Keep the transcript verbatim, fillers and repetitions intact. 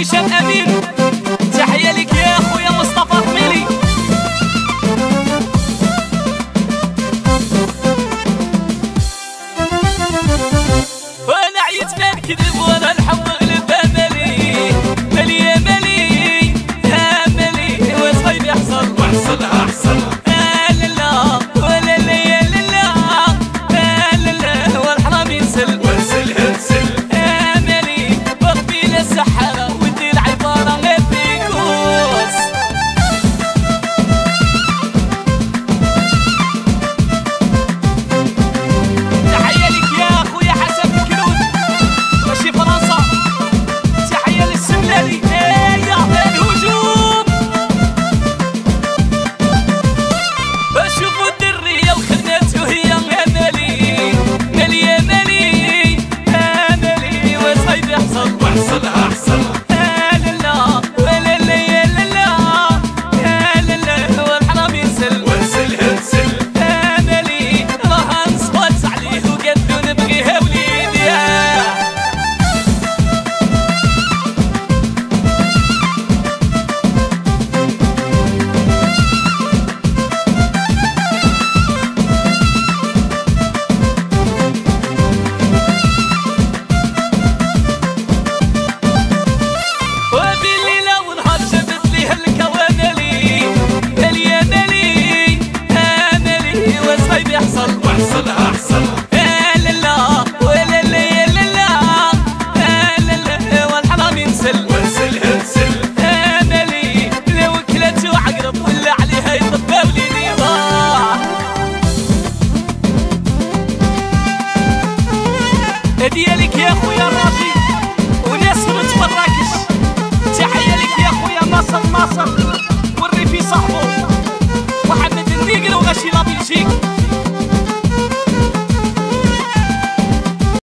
هشام أمين. تحية لك يا خويا مصطفى قميلي. وأنا عييت ما نكذب ولا نحور لبالي، مالي يا مالي يا مالي، واش غيبي حصل وحصلها حصلها. هدية لك يا خويا الرافي وناس من مراكش. تحية لك يا خويا مصر مصر والريفي صاحبو محمد النيقل وغاشي لابلجيك.